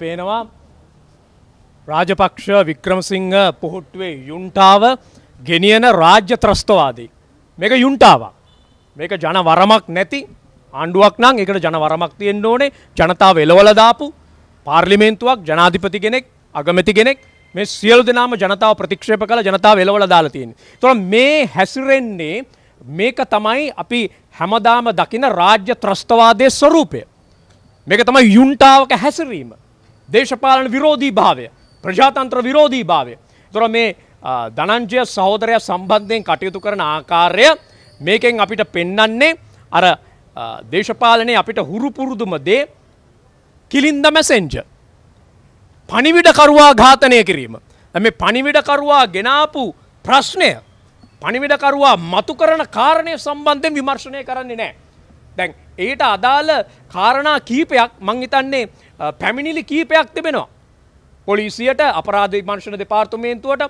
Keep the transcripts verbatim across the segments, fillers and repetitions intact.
पेनवा राजपक्ष विक्रमसिंह पोट्वे युंटाव गेनियन राज्य त्रस्तवादी make युंटाव make जन वरमक नेति आंडुवाक्नांग इकड़ जन वरमक एंडोने जनता वेलवल दापु पार्लिमेंट वाक जनाधिपति गेने अगमति गेने मे सियल दिनाम जनता प्रतिक्षेप कल जनता वेलवल दालती तो मे हेसरेन्ने मेक तमाई अपि हमदाम दकिन राज्य त्रस्तवादे स्वरूपे मेक तमाई युंटावक हेसरीम देशपालन विरोधी भावे प्रजातंत्र विरोधी भावे तो मे धनंजय सहोदर संबंधे कटयुतु करन आकार्य मेकें अपिट पेन्नन्ने अर देशपालने अपिट हुरुपुरुदु मध्य किलिंद मेसेंज पणिविड करुवा घातने किरीम मे पणिविड करुवा गेनापु प्रश्ने पणिविड करुवा मतुकरण कारणे संबंधे विमर्शने करन्ने ने දැන් ඒට අදාළ කාරණා කීපයක් මං හිතන්නේ පැමිණිලි කීපයක් තිබෙනවා පොලිසියට අපරාධ විමර්ශන දෙපාර්තමේන්තුවට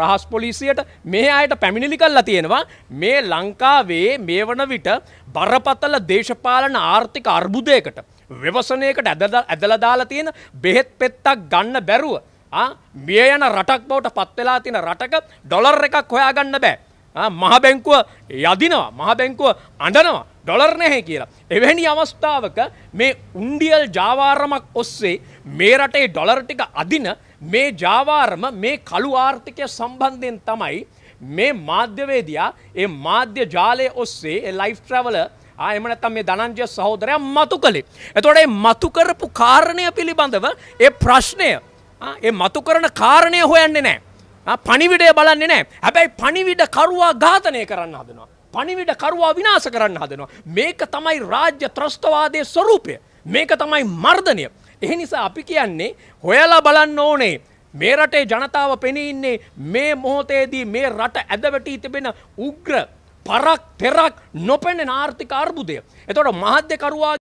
රහස් පොලිසියට මේ අයට පැමිණිලි කරලා තියෙනවා මේ ලංකාවේ මේ වන විට බරපතල දේශපාලන ආර්ථික අර්බුදයකට ව්‍යවසනයකට ඇදලා දාලා තියෙන බෙහෙත් පෙත්තක් ගන්න බැරුව ආ මිය යන රටක් බවට පත් වෙලා තියෙන රටක ඩොලර් එකක් හොයා ගන්න බෑ මහ බැංකුව යදිනවා මහ බැංකුව අඬනවා डॉलर ने है किया एवनी अवस्थावक मे उंडियल जावारम ओस्से मेरटे डॉलर टिक अदिन मे जावारम मे खलु आर्थिक संबंधेन तमई मे माध्यवेदिया ए माध्य जाले ओस्से ए लाइफ ट्रैवल आ एमने तम मे धनंजय सहोदर मतुकले एतोडे मतुकरपु कारणे पिलिबंदव ए प्रश्ने आ ए मतुकरण कारणे होयन्ने ने आ पणिविडे බලන්නේ නැහැ හැබැයි පණිවිඩ කරුවා ඝාතනය කරන්න හදනවා पणिविड करवा विनाश करन्न हदनो मेक तमई राज्य त्रस्तवादे स्वरूपे मेक तमई मर्दने ए निसा अपि कियन्ने होयला බලන්න ඕනේ මේ රටේ ජනතාව පෙනී ඉන්නේ මේ මොහොතේදී මේ රට ඇදවටි තිබෙන උග්‍ර පරක් තෙරක් නොපෙනෙන ආර්ථික අර්බුදය එතකොට මහද්දේ කරුවා